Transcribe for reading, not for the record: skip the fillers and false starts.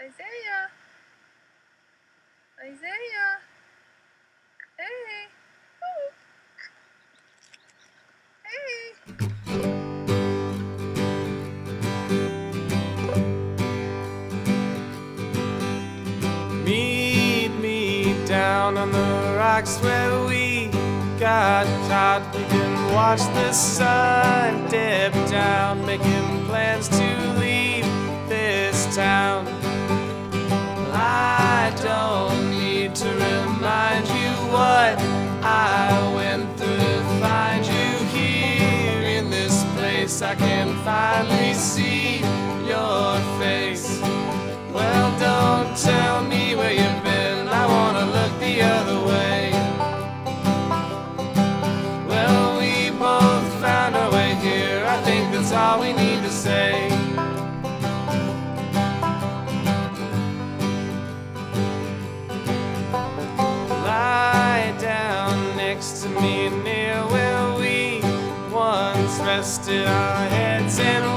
Isaiah! Isaiah! Hey! Ooh. Hey! Meet me down on the rocks where we got caught. We can watch the sun dip down, making plans to leave this town. I don't need to remind you what I went through to find you here in this place. I can finally see your face. Well, don't tell me where you've been, I wanna look the other way. Well, we both found our way here, I think that's all we need to say. To me near where we once rested our heads and